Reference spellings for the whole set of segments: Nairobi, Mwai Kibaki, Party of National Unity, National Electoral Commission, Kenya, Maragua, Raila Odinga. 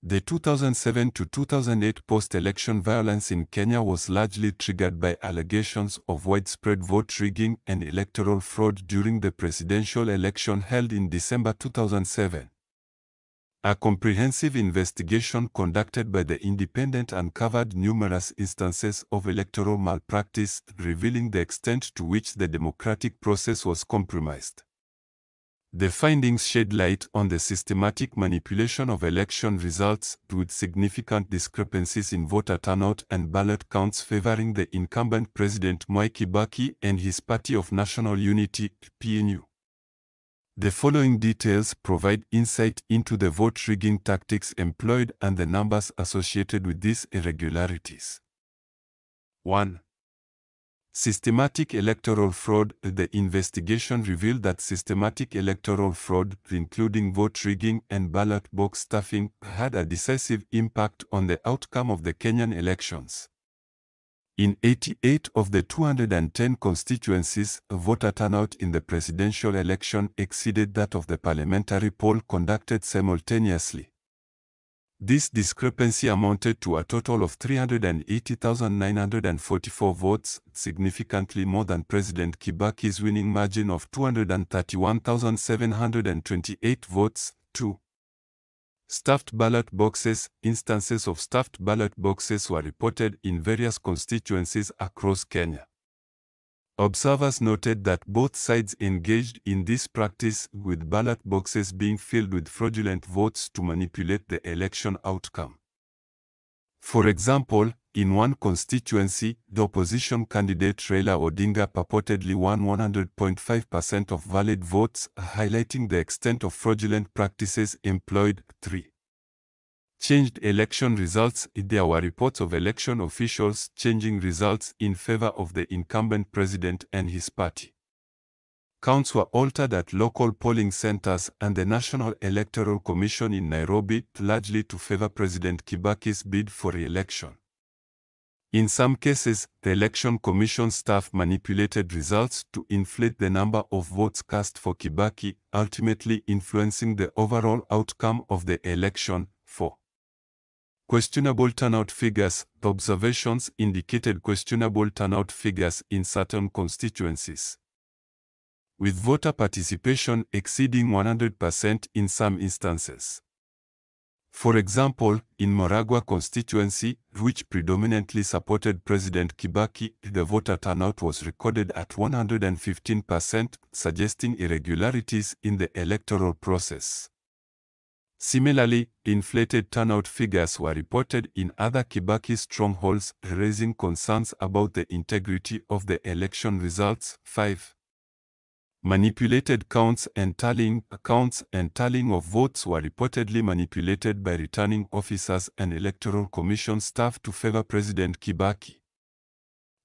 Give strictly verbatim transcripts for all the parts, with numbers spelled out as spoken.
The two thousand seven to two thousand eight post-election violence in Kenya was largely triggered by allegations of widespread vote rigging and electoral fraud during the presidential election held in December two thousand seven. A comprehensive investigation conducted by The Independent uncovered numerous instances of electoral malpractice, revealing the extent to which the democratic process was compromised. The findings shed light on the systematic manipulation of election results, with significant discrepancies in voter turnout and ballot counts favoring the incumbent President Mwai Kibaki and his Party of National Unity, P N U. The following details provide insight into the vote-rigging tactics employed and the numbers associated with these irregularities. one. Systematic electoral fraud. The investigation revealed that systematic electoral fraud, including vote rigging and ballot box stuffing, had a decisive impact on the outcome of the Kenyan elections. In eighty-eight of the two hundred ten constituencies, voter turnout in the presidential election exceeded that of the parliamentary poll conducted simultaneously. This discrepancy amounted to a total of three hundred eighty thousand nine hundred forty-four votes, significantly more than President Kibaki's winning margin of two hundred thirty-one thousand seven hundred twenty-eight votes. two. Stuffed ballot boxes. Instances of stuffed ballot boxes were reported in various constituencies across Kenya. Observers noted that both sides engaged in this practice, with ballot boxes being filled with fraudulent votes to manipulate the election outcome. For example, in one constituency, the opposition candidate Raila Odinga purportedly won one hundred point five percent of valid votes, highlighting the extent of fraudulent practices employed. three. Changed election results. There were reports of election officials changing results in favor of the incumbent president and his party. Counts were altered at local polling centers and the National Electoral Commission in Nairobi, largely to favor President Kibaki's bid for re-election. In some cases, the Election Commission staff manipulated results to inflate the number of votes cast for Kibaki, ultimately influencing the overall outcome of the election. four. Questionable turnout figures. Observations indicated questionable turnout figures in certain constituencies, with voter participation exceeding one hundred percent in some instances. For example, in Maragua constituency, which predominantly supported President Kibaki, the voter turnout was recorded at one hundred fifteen percent, suggesting irregularities in the electoral process. Similarly, inflated turnout figures were reported in other Kibaki strongholds, raising concerns about the integrity of the election results. five. Manipulated counts and tallying. Counts and tallying of votes were reportedly manipulated by returning officers and Electoral Commission staff to favor President Kibaki.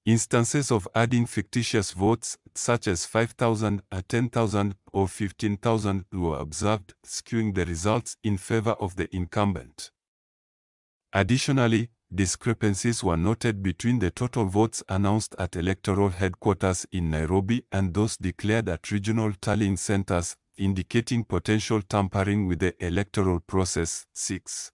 Instances of adding fictitious votes, such as five thousand, ten thousand, or fifteen thousand, were observed, skewing the results in favor of the incumbent. Additionally, discrepancies were noted between the total votes announced at electoral headquarters in Nairobi and those declared at regional tallying centers, indicating potential tampering with the electoral process. six.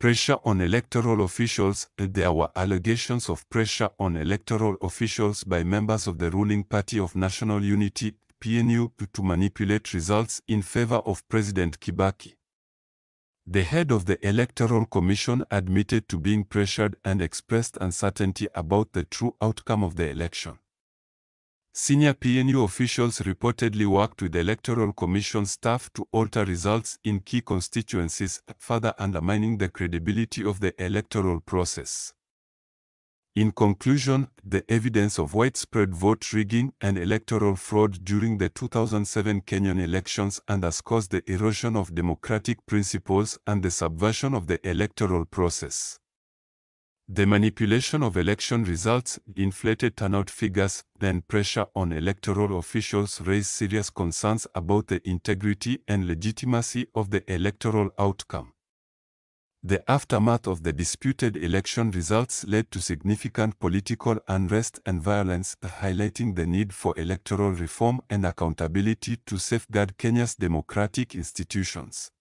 Pressure on electoral officials. There were allegations of pressure on electoral officials by members of the ruling Party of National Unity, P N U, to manipulate results in favor of President Kibaki. The head of the Electoral Commission admitted to being pressured and expressed uncertainty about the true outcome of the election. Senior P N U officials reportedly worked with Electoral Commission staff to alter results in key constituencies, further undermining the credibility of the electoral process. In conclusion, the evidence of widespread vote rigging and electoral fraud during the two thousand seven Kenyan elections underscores the erosion of democratic principles and the subversion of the electoral process. The manipulation of election results, inflated turnout figures, and pressure on electoral officials raise serious concerns about the integrity and legitimacy of the electoral outcome. The aftermath of the disputed election results led to significant political unrest and violence, highlighting the need for electoral reform and accountability to safeguard Kenya's democratic institutions.